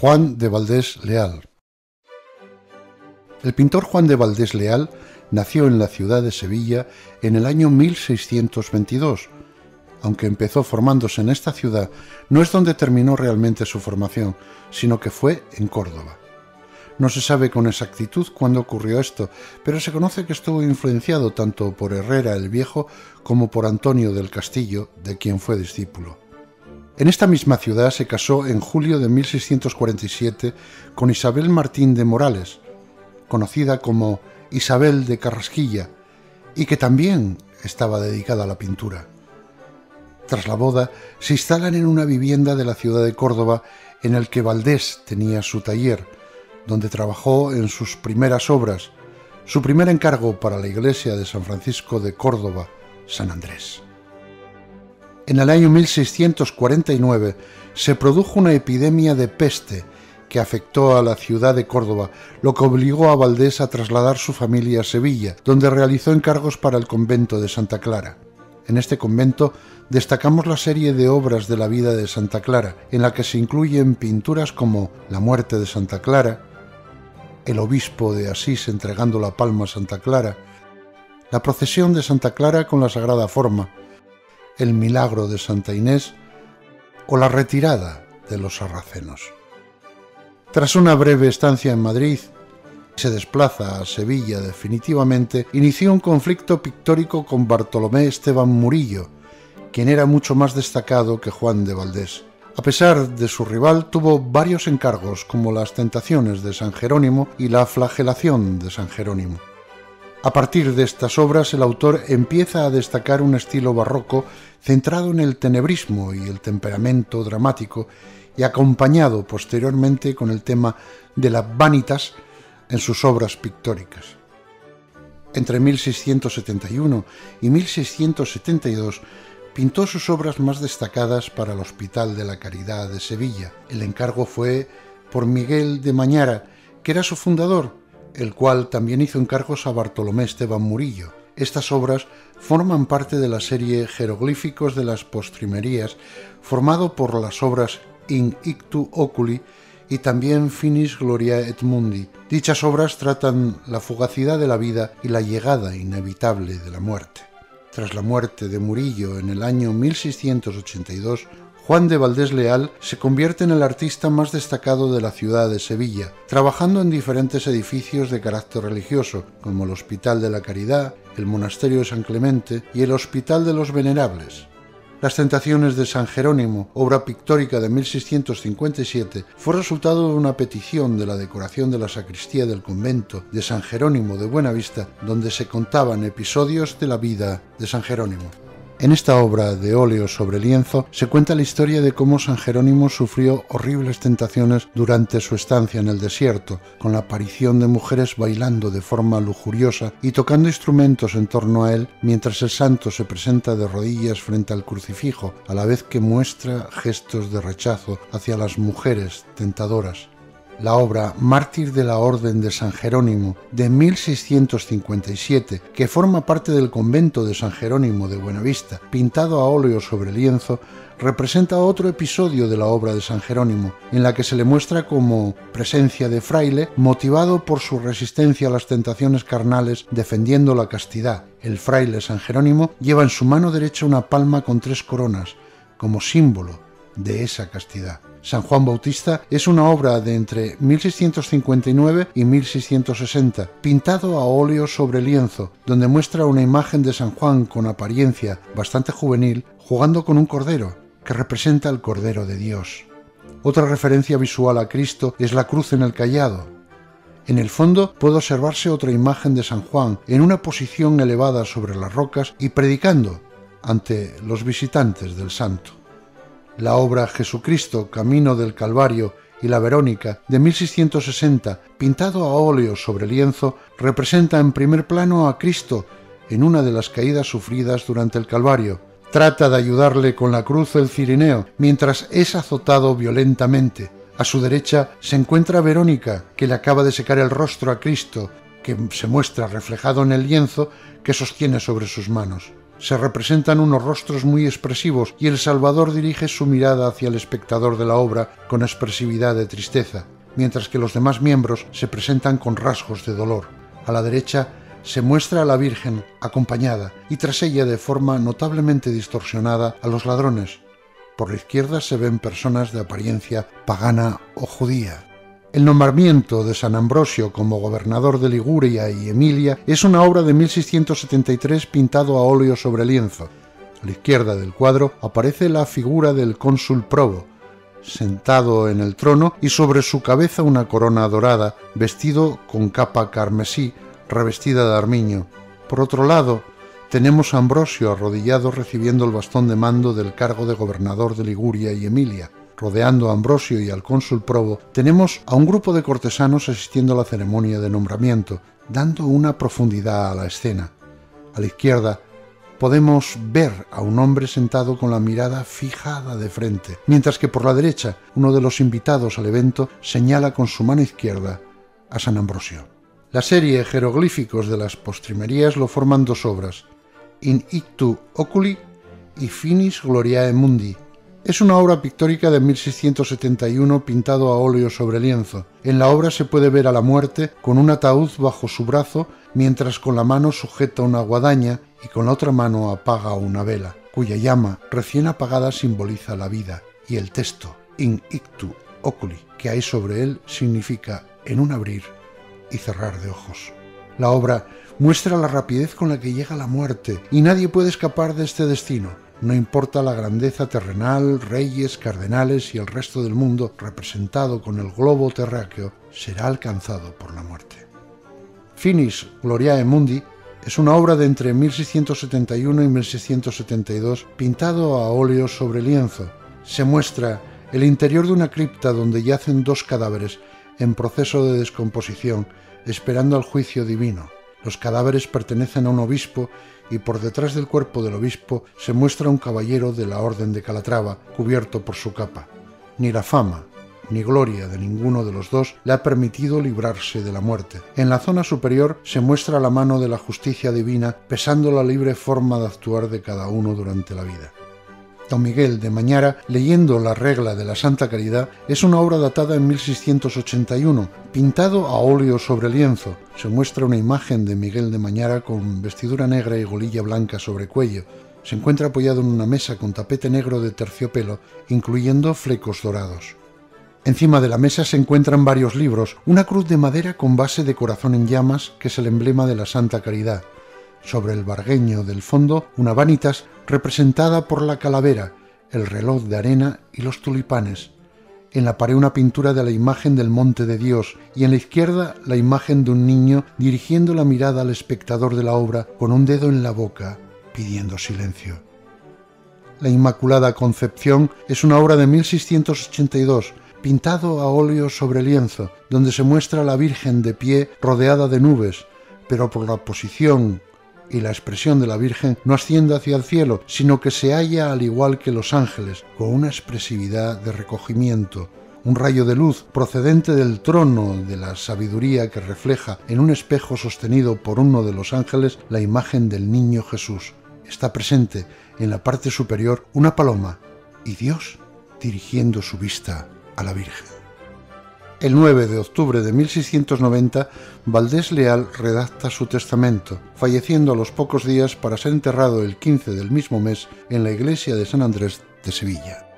Juan de Valdés Leal. El pintor Juan de Valdés Leal nació en la ciudad de Sevilla en el año 1622. Aunque empezó formándose en esta ciudad, no es donde terminó realmente su formación, sino que fue en Córdoba. No se sabe con exactitud cuándo ocurrió esto, pero se conoce que estuvo influenciado tanto por Herrera el Viejo como por Antonio del Castillo, de quien fue discípulo. En esta misma ciudad se casó en julio de 1647 con Isabel Martín de Morales, conocida como Isabel de Carrasquilla, y que también estaba dedicada a la pintura. Tras la boda, se instalan en una vivienda de la ciudad de Córdoba en el que Valdés tenía su taller, donde trabajó en sus primeras obras, su primer encargo para la iglesia de San Francisco de Córdoba, San Andrés. En el año 1649 se produjo una epidemia de peste que afectó a la ciudad de Córdoba, lo que obligó a Valdés a trasladar su familia a Sevilla, donde realizó encargos para el convento de Santa Clara. En este convento destacamos la serie de obras de la vida de Santa Clara, en la que se incluyen pinturas como La muerte de Santa Clara, el obispo de Asís entregando la palma a Santa Clara, la procesión de Santa Clara con la sagrada forma, el milagro de Santa Inés o la retirada de los sarracenos. Tras una breve estancia en Madrid, se desplaza a Sevilla definitivamente, inició un conflicto pictórico con Bartolomé Esteban Murillo, quien era mucho más destacado que Juan de Valdés. A pesar de su rival, tuvo varios encargos, como las tentaciones de San Jerónimo y la flagelación de San Jerónimo. A partir de estas obras, el autor empieza a destacar un estilo barroco centrado en el tenebrismo y el temperamento dramático, y acompañado posteriormente con el tema de las vanitas en sus obras pictóricas. Entre 1671 y 1672 pintó sus obras más destacadas para el Hospital de la Caridad de Sevilla. El encargo fue por Miguel de Mañara, que era su fundador, el cual también hizo encargos a Bartolomé Esteban Murillo. Estas obras forman parte de la serie Jeroglíficos de las Postrimerías, formado por las obras In Ictu Oculi y también Finis Gloriae Mundi. Dichas obras tratan la fugacidad de la vida y la llegada inevitable de la muerte. Tras la muerte de Murillo en el año 1682, Juan de Valdés Leal se convierte en el artista más destacado de la ciudad de Sevilla, trabajando en diferentes edificios de carácter religioso, como el Hospital de la Caridad, el Monasterio de San Clemente y el Hospital de los Venerables. Las tentaciones de San Jerónimo, obra pictórica de 1657, fue resultado de una petición de la decoración de la sacristía del convento de San Jerónimo de Buenavista, donde se contaban episodios de la vida de San Jerónimo. En esta obra de óleo sobre lienzo se cuenta la historia de cómo San Jerónimo sufrió horribles tentaciones durante su estancia en el desierto, con la aparición de mujeres bailando de forma lujuriosa y tocando instrumentos en torno a él, mientras el santo se presenta de rodillas frente al crucifijo, a la vez que muestra gestos de rechazo hacia las mujeres tentadoras. La obra Mártir de la Orden de San Jerónimo de 1657, que forma parte del convento de San Jerónimo de Buenavista, pintado a óleo sobre lienzo, representa otro episodio de la obra de San Jerónimo, en la que se le muestra como presencia de fraile motivado por su resistencia a las tentaciones carnales defendiendo la castidad. El fraile San Jerónimo lleva en su mano derecha una palma con tres coronas, como símbolo de esa castidad. San Juan Bautista es una obra de entre 1659 y 1660, pintado a óleo sobre lienzo, donde muestra una imagen de San Juan con apariencia bastante juvenil, jugando con un cordero, que representa al Cordero de Dios. Otra referencia visual a Cristo es la cruz en el cayado. En el fondo puede observarse otra imagen de San Juan en una posición elevada sobre las rocas y predicando ante los visitantes del santo. La obra Jesucristo, Camino del Calvario y la Verónica de 1660, pintado a óleo sobre lienzo, representa en primer plano a Cristo en una de las caídas sufridas durante el Calvario. Trata de ayudarle con la cruz el cirineo, mientras es azotado violentamente. A su derecha se encuentra Verónica, que le acaba de secar el rostro a Cristo, que se muestra reflejado en el lienzo que sostiene sobre sus manos. se representan unos rostros muy expresivos y el Salvador dirige su mirada hacia el espectador de la obra con expresividad de tristeza, mientras que los demás miembros se presentan con rasgos de dolor. A la derecha se muestra a la Virgen acompañada y tras ella de forma notablemente distorsionada a los ladrones. Por la izquierda se ven personas de apariencia pagana o judía. El nombramiento de San Ambrosio como gobernador de Liguria y Emilia es una obra de 1673 pintado a óleo sobre lienzo. A la izquierda del cuadro aparece la figura del cónsul Probo, sentado en el trono y sobre su cabeza una corona dorada, vestido con capa carmesí, revestida de armiño. Por otro lado, tenemos a Ambrosio arrodillado recibiendo el bastón de mando del cargo de gobernador de Liguria y Emilia. Rodeando a Ambrosio y al cónsul Probo, tenemos a un grupo de cortesanos asistiendo a la ceremonia de nombramiento, dando una profundidad a la escena. A la izquierda podemos ver a un hombre sentado con la mirada fijada de frente, mientras que por la derecha uno de los invitados al evento señala con su mano izquierda a San Ambrosio. La serie Jeroglíficos de las Postrimerías lo forman dos obras, In Ictu Oculi y Finis Gloriae Mundi. Es una obra pictórica de 1671 pintado a óleo sobre lienzo. En la obra se puede ver a la muerte con un ataúd bajo su brazo, mientras con la mano sujeta una guadaña y con la otra mano apaga una vela, cuya llama recién apagada simboliza la vida, y el texto In Ictu Oculi que hay sobre él significa en un abrir y cerrar de ojos. La obra muestra la rapidez con la que llega la muerte y nadie puede escapar de este destino. No importa la grandeza terrenal, reyes, cardenales y el resto del mundo representado con el globo terráqueo, será alcanzado por la muerte. Finis Gloriae Mundi es una obra de entre 1671 y 1672 pintado a óleo sobre lienzo. Se muestra el interior de una cripta donde yacen dos cadáveres en proceso de descomposición, esperando al juicio divino. Los cadáveres pertenecen a un obispo y por detrás del cuerpo del obispo se muestra un caballero de la Orden de Calatrava cubierto por su capa. Ni la fama ni gloria de ninguno de los dos le ha permitido librarse de la muerte. En la zona superior se muestra la mano de la justicia divina pesando la libre forma de actuar de cada uno durante la vida. Don Miguel de Mañara, leyendo la regla de la Santa Caridad, es una obra datada en 1681, pintado a óleo sobre lienzo. Se muestra una imagen de Miguel de Mañara con vestidura negra y golilla blanca sobre cuello. Se encuentra apoyado en una mesa con tapete negro de terciopelo, incluyendo flecos dorados. Encima de la mesa se encuentran varios libros, una cruz de madera con base de corazón en llamas, que es el emblema de la Santa Caridad. Sobre el vargueño del fondo, una vanitas representada por la calavera, el reloj de arena y los tulipanes. En la pared una pintura de la imagen del Monte de Dios y en la izquierda la imagen de un niño dirigiendo la mirada al espectador de la obra con un dedo en la boca pidiendo silencio. La Inmaculada Concepción es una obra de 1682, pintado a óleo sobre lienzo, donde se muestra a la Virgen de pie rodeada de nubes, pero por la posición y la expresión de la Virgen no asciende hacia el cielo, sino que se halla al igual que los ángeles, con una expresividad de recogimiento. Un rayo de luz procedente del trono de la sabiduría que refleja en un espejo sostenido por uno de los ángeles la imagen del niño Jesús. Está presente en la parte superior una paloma y Dios dirigiendo su vista a la Virgen. El 9 de octubre de 1690, Valdés Leal redacta su testamento, falleciendo a los pocos días para ser enterrado el 15 del mismo mes en la iglesia de San Andrés de Sevilla.